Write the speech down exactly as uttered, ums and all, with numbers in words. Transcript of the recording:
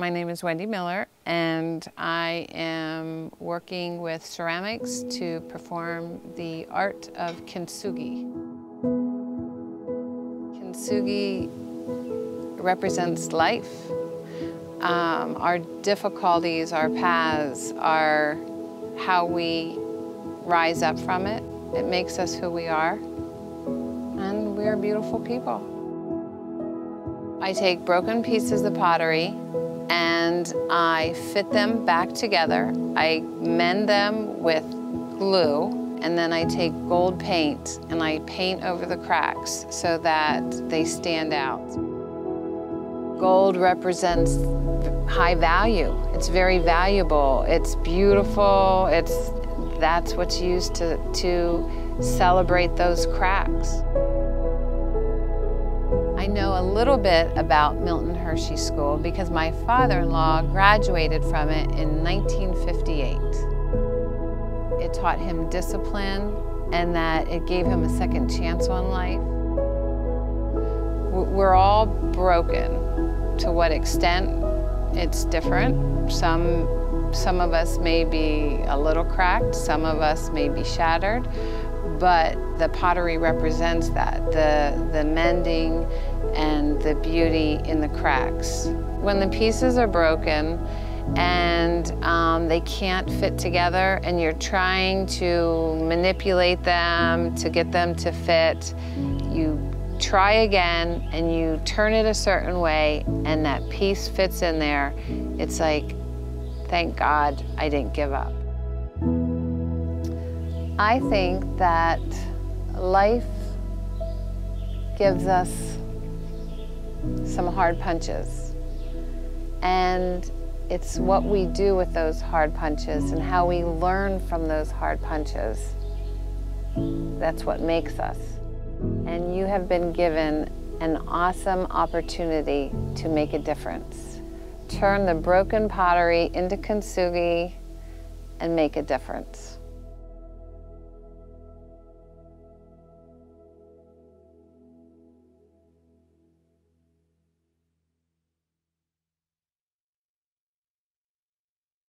My name is Wendy Miller, and I am working with ceramics to perform the art of kintsugi. Kintsugi represents life. Um, our difficulties, our paths, are how we rise up from it. It makes us who we are, and we are beautiful people. I take broken pieces of pottery and I fit them back together. I mend them with glue, and then I take gold paint and I paint over the cracks so that they stand out. Gold represents high value. It's very valuable. It's beautiful. It's, that's what's used to, to celebrate those cracks. I know a little bit about Milton Hershey School because my father-in-law graduated from it in nineteen fifty-eight. It taught him discipline, and that it gave him a second chance on life. We're all broken. To what extent, it's different. Some, some of us may be a little cracked, some of us may be shattered. But the pottery represents that, the, the mending and the beauty in the cracks. When the pieces are broken and um, they can't fit together and you're trying to manipulate them to get them to fit, you try again and you turn it a certain way and that piece fits in there. It's like, thank God I didn't give up. I think that life gives us some hard punches, and it's what we do with those hard punches and how we learn from those hard punches. That's what makes us. And you have been given an awesome opportunity to make a difference. Turn the broken pottery into kintsugi and make a difference.